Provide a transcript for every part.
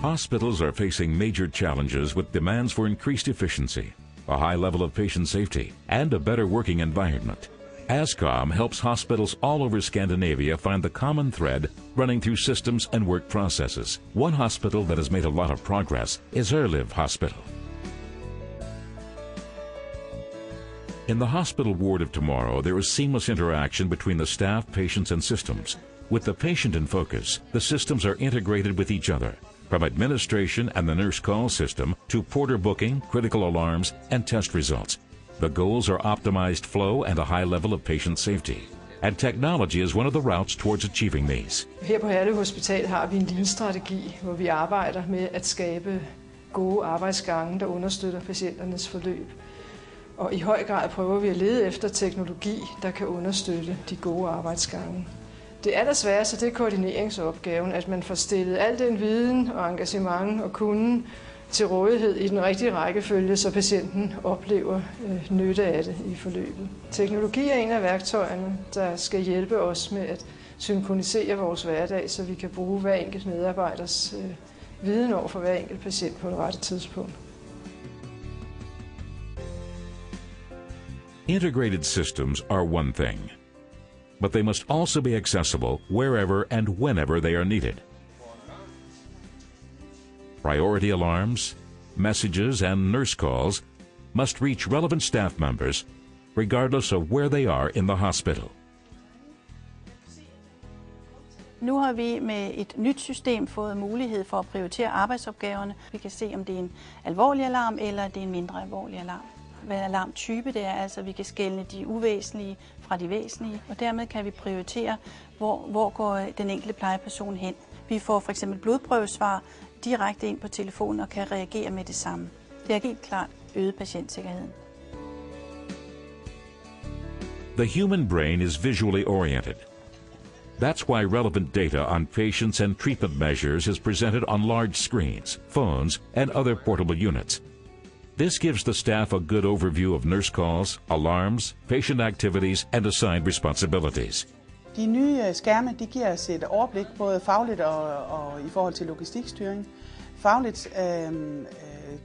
Hospitals are facing major challenges with demands for increased efficiency, a high level of patient safety, and a better working environment. ASCOM helps hospitals all over Scandinavia find the common thread running through systems and work processes. One hospital that has made a lot of progress is Herlev Hospital. In the hospital ward of tomorrow, there is seamless interaction between the staff, patients, and systems. With the patient in focus, the systems are integrated with each other, from administration and the nurse call system to porter booking, critical alarms, and test results. The goals are optimized flow and a high level of patient safety. And technology is one of the routes towards achieving these. Her på Herlev Hospital har vi en lean-strategi, hvor vi arbejder med at skabe gode arbejdsgange, der understøtter patienternes forløb. Og I høj grad prøver vi at lede efter teknologi, der kan understøtte de gode arbejdsgange. Det desværre så det koordineringsopgaven, at man får stillet al den viden og engagement og kunden til rådighed I den rigtige rækkefølge, så patienten oplever nytte af det I forløbet. Teknologi en af værktøjerne, der skal hjælpe os med at synkronisere vores hverdag, så vi kan bruge hver enkelt medarbejders viden over for hver enkelt patient på det rette tidspunkt. Integrated systems are one thing, but they must also be accessible wherever and whenever they are needed. Priority alarms, messages, and nurse calls must reach relevant staff members regardless of where they are in the hospital. Nu har vi med et nyt system fået mulighed for at prioritere arbejdsopgaverne. Vi kan se, om det en alvorlig alarm eller det en mindre alvorlig alarm. Hvad alarmtype det altså vi kan skelne de uvæsentlige fra de væsentlige, og dermed kan vi prioritere, hvor går den enkelte plejeperson hen. Vi får for eksempel blodprøvesvar direkte ind på telefonen og kan reagere med det samme. Det helt klart øget patientsikkerheden. The human brain is visually oriented. That's why relevant data on patients and treatment measures is presented on large screens, phones, and other portable units. This gives the staff a good overview of nurse calls, alarms, patient activities, and assigned responsibilities. De nye skærme, de giver os et overblik både fagligt og I forhold til logistikstyring. Fagligt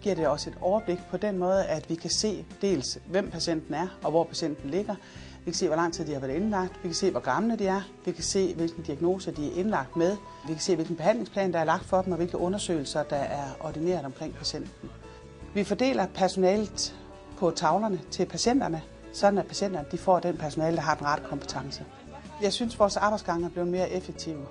giver det også et overblik på den måde, at vi kan se dels hvem patienten og hvor patienten ligger. Vi kan se hvor lang tid de har været indlagt, vi kan se hvor gamle de vi kan se hvilken diagnose de indlagt med, vi kan se hvilken behandlingsplan der lagt for dem og hvilke undersøgelser der ordineret omkring patienten. Vi fordeler personalet på tavlerne til patienterne, sådan at patienterne de får den personale, der har den rette kompetence. Jeg synes, vores arbejdsgange blevet mere effektive.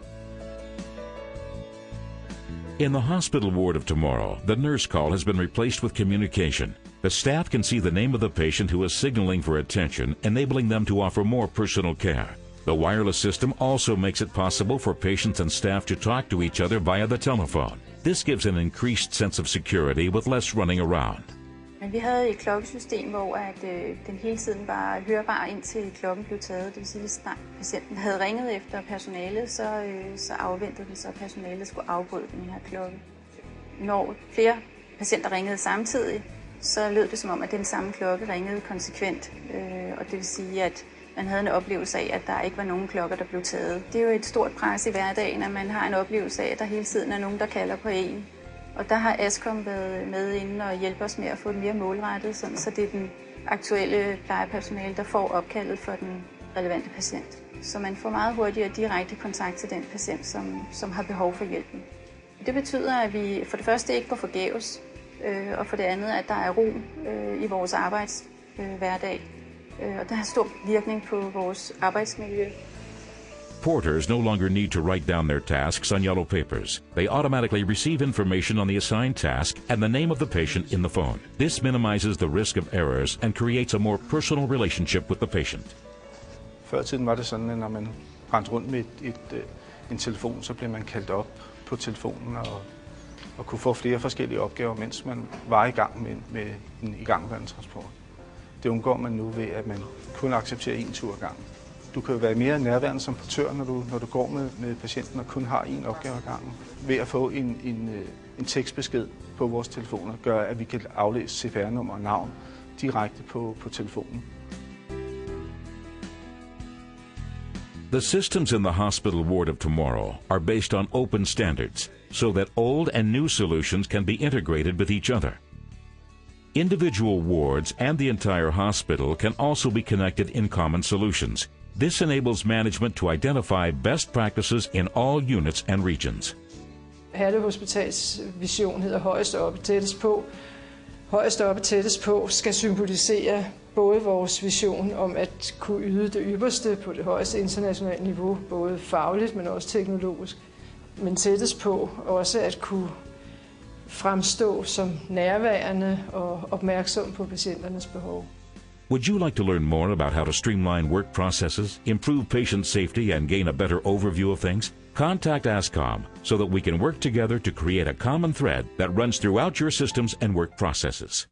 In the hospital ward of tomorrow, the nurse call has been replaced with communication. The staff can see the name of the patient who is signaling for attention, enabling them to offer more personal care. The wireless system also makes it possible for patients and staff to talk to each other via the telephone. This gives an increased sense of security with less running around. Men vi havde et klokkesystem, hvor at den hele tiden var hørbar indtil klokken blev taget. Det vil sige, hvis patienten havde ringet efter personalet, så afventede den, så personalet skulle afbryde den her klokke. Når flere patienter ringede samtidig, så lød det som om, at den samme klokke ringede konsekvent. Og det vil sige, at man havde en oplevelse af, at der ikke var nogen klokker, der blev taget. Det jo et stort pres I hverdagen, at man har en oplevelse af, at der hele tiden nogen, der kalder på en. Og der har ASCOM været med inden og hjælper os med at få det mere målrettet, sådan, så det den aktuelle plejepersonale, der får opkaldet for den relevante patient. Så man får meget hurtigere direkte kontakt til den patient, som har behov for hjælpen. Det betyder, at vi for det første ikke går forgæves, og for det andet, at der ro I vores arbejdshverdag. Og det har stor virkning på vores arbejdsmiljø. Porters no longer need to write down their tasks on yellow papers. They automatically receive information on the assigned task and the name of the patient in the phone. This minimizes the risk of errors and creates a more personal relationship with the patient. Før tiden var det sådan, at når man rendte rundt med en telefon, så blev man kaldt op på telefonen og kunne få flere forskellige opgaver, mens man var I gang med en igangværende transport. Det undgår man nu ved, at man kun accepterer en tur ad gangen. Du kan jo være mere nærværende som portør, når du går med patienten og kun har en opgave ad gangen. Ved at få en tekstbesked på vores telefoner, gør, at vi kan aflæse CPR-nummer og navn direkte på telefonen. The systems in the hospital ward of tomorrow are based on open standards so that old and new solutions can be integrated with each other. Individual wards and the entire hospital can also be connected in common solutions. This enables management to identify best practices in all units and regions. Herlev Hospitals vision hedder højest oppe, tættest på. Højest oppe, tættest på skal symbolisere både vores vision om at kunne yde det ypperste på det højeste internationale niveau, både fagligt, men også teknologisk, men tættest på også at kunne fremstå som nærværende og opmærksom på patienternes behov. Would you like to learn more about how to streamline work processes, improve patient safety, and gain a better overview of things? Contact ASCOM so that we can work together to create a common thread that runs throughout your systems and work processes.